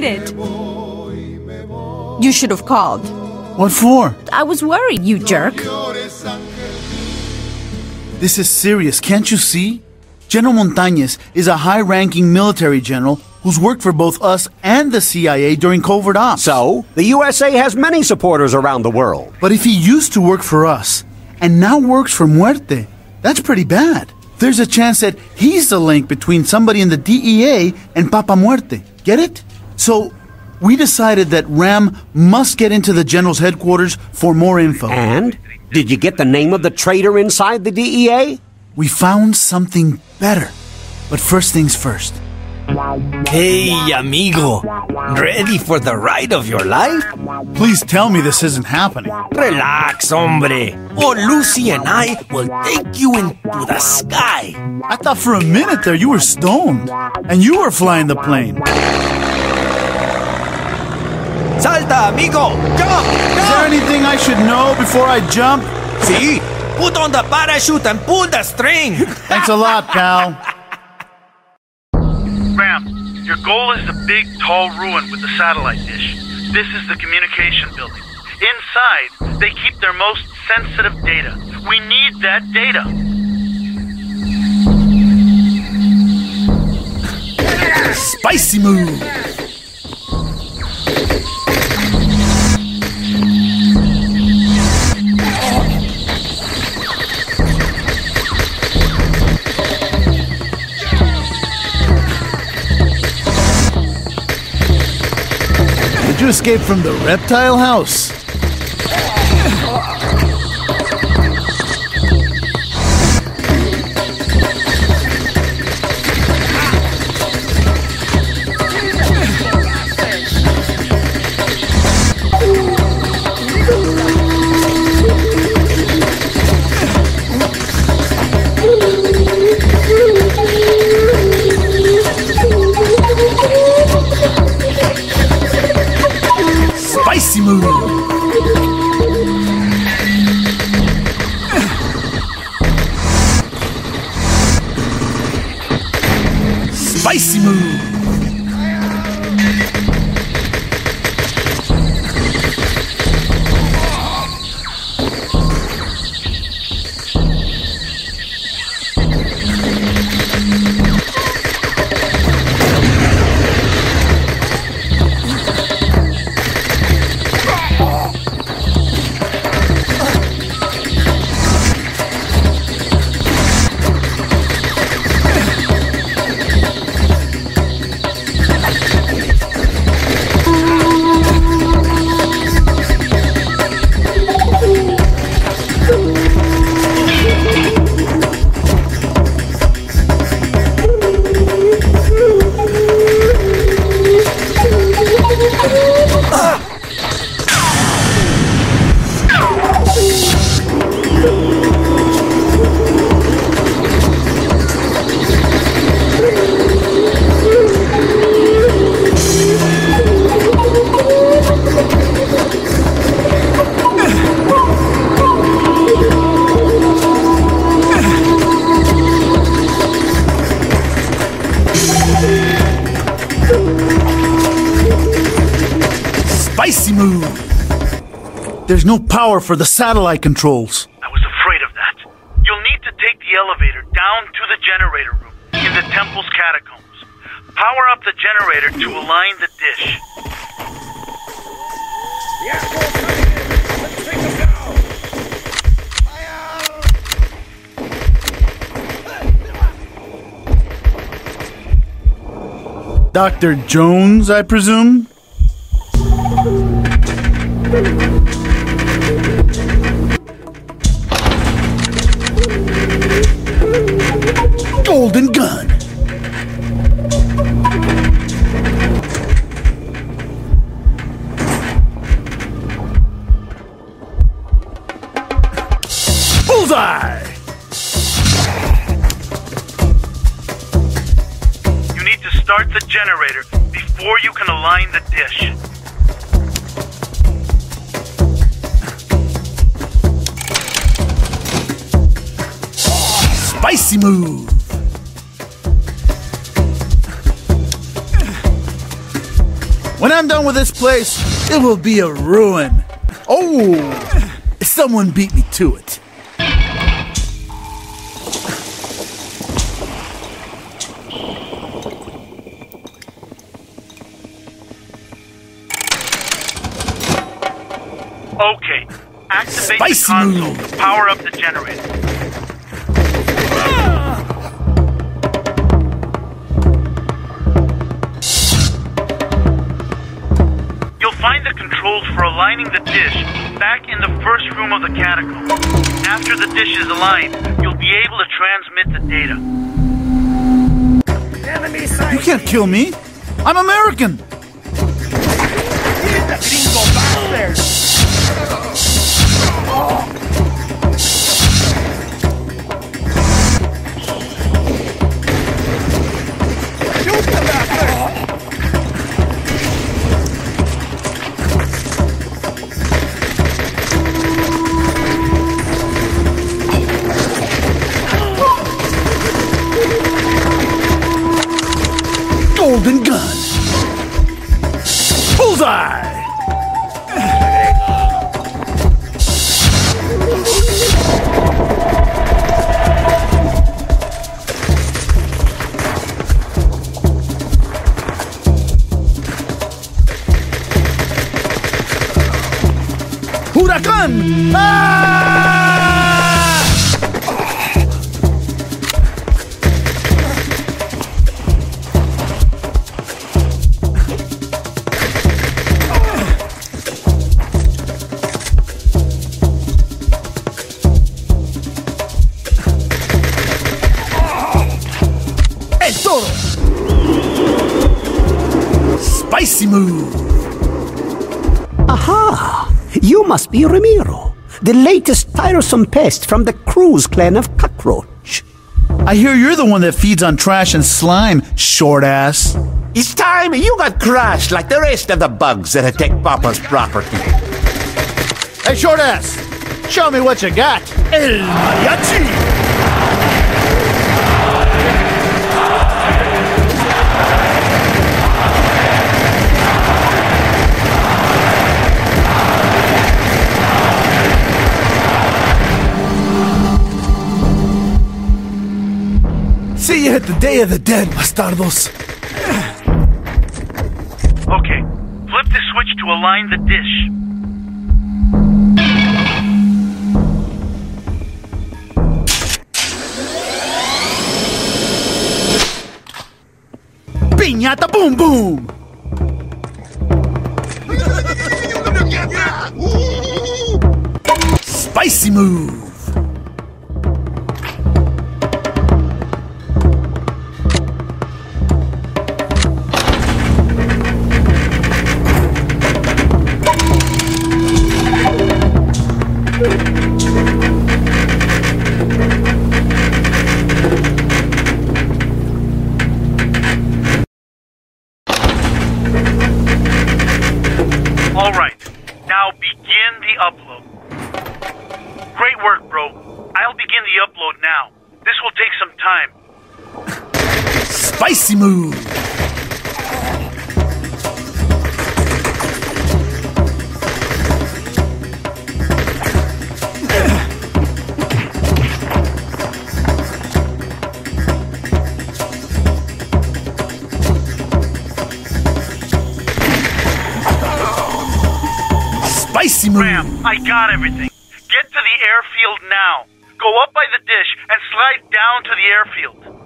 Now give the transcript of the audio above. waited. You should have called. What for? I was worried, you jerk. This is serious, can't you see? General Montañez is a high-ranking military general who's worked for both us and the CIA during covert ops. So, the USA has many supporters around the world. But if he used to work for us and now works for Muerte, that's pretty bad. There's a chance that he's the link between somebody in the DEA and Papa Muerte. Get it? So, we decided that Ram must get into the general's headquarters for more info. And? Did you get the name of the traitor inside the DEA? We found something better. But first things first. Hey, amigo. Ready for the ride of your life? Please tell me this isn't happening. Relax, hombre. Or Lucy and I will take you into the sky. I thought for a minute there you were stoned. And you were flying the plane. Salta, amigo! Jump! Is there anything I should know before I jump? See? Put on the parachute and pull the string! Thanks a lot, pal. Ram, your goal is the big, tall ruin with the satellite dish. This is the communication building. Inside, they keep their most sensitive data. We need that data. Spicy move! Escape from the reptile house. Spicy move! Spicy move! There's no power for the satellite controls. I was afraid of that. You'll need to take the elevator down to the generator room in the temple's catacombs. Power up the generator to align the dish. Let's take them down! Fire! Dr. Jones, I presume? Golden gun. Bullseye. You need to start the generator before you can align the dish. Spicy move! When I'm done with this place, it will be a ruin. Oh, someone beat me to it. Okay, activate the console to power up the generator. You'll find the controls for aligning the dish back in the first room of the catacomb. After the dish is aligned, you'll be able to transmit the data. You can't kill me! I'm American! Golden gun! Bullseye! Huracán! Ah! El toro! Spicy move! Aha! You must be Ramiro, the latest tiresome pest from the Cruz clan of cockroach. I hear you're the one that feeds on trash and slime, short ass. It's time you got crushed like the rest of the bugs that attack Papa's property. Hey, short ass, show me what you got. El mariachi! See you at the Day of the Dead, bastardos. Okay, flip the switch to align the dish. Piñata boom boom! Spicy move! Spicy move! Spicy move! Ram, I got everything. Get to the airfield now. Go up by the dish and slide down to the airfield.